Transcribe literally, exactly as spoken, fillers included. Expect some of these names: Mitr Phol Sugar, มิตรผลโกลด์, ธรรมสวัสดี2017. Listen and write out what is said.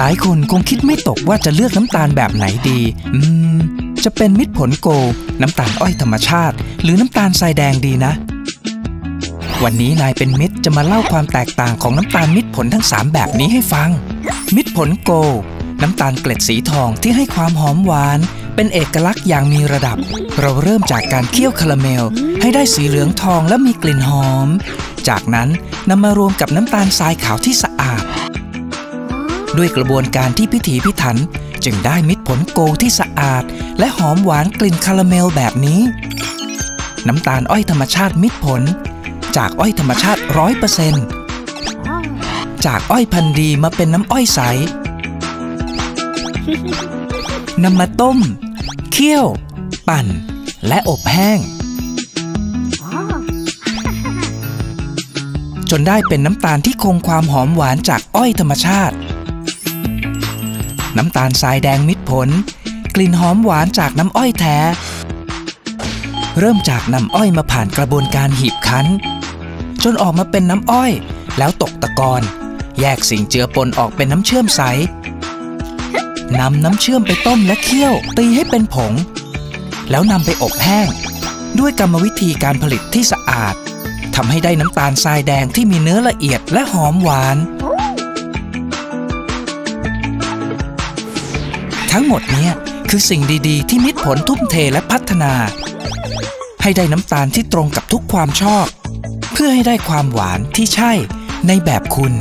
ลายคนคงคิดไม่ตกว่าจะเลือกน้ำตาลแบบไหนดีอืมจะเป็นมิตรผลโกน้ำตาลอ้อยธรรมชาติหรือน้ำตาลทรายแดงดีนะวันนี้นายเป็นมิตรจะมาเล่าความแตกต่างของน้ำตาลมิตรผลทั้งสามแบบนี้ให้ฟังมิตรผลโกน้ำตาลเกล็ดสีทองที่ให้ความหอมหวานเป็นเอกลักษณ์อย่างมีระดับเราเริ่มจากการเคี่ยวคาราเมลให้ได้สีเหลืองทองและมีกลิ่นหอมจากนั้นนำมารวมกับน้ำตาลทรายขาวที่สะอาดด้วยกระบวนการที่พิถีพิถันจึงได้มิตรผลโกที่สะอาดและหอมหวานกลิ่นคาราเมลแบบนี้น้ำตาลอ้อยธรรมชาติมิตรผลจากอ้อยธรรมชาติ ร้อยเปอร์เซ็นต์ จากอ้อยพันธุ์ดีมาเป็นน้ำอ้อยใสนำมาต้มเคี่ยวปั่นและอบแห้งจนได้เป็นน้ำตาลที่คงความหอมหวานจากอ้อยธรรมชาติน้ำตาลทรายแดงมิตรผลกลิ่นหอมหวานจากน้ำอ้อยแท้เริ่มจากนำอ้อยมาผ่านกระบวนการหีบคั้นจนออกมาเป็นน้ำอ้อยแล้วตกตะกอนแยกสิ่งเจือปนออกเป็นน้ำเชื่อมใสนำน้ำเชื่อมไปต้มและเคี่ยวตีให้เป็นผงแล้วนำไปอบแห้งด้วยกรรมวิธีการผลิตที่สะอาดทำให้ได้น้ำตาลทรายแดงที่มีเนื้อละเอียดและหอมหวานทั้งหมดนี้คือสิ่งดีๆที่มิตรผลทุ่มเทและพัฒนาให้ได้น้ำตาลที่ตรงกับทุกความชอบเพื่อให้ได้ความหวานที่ใช่ในแบบคุณ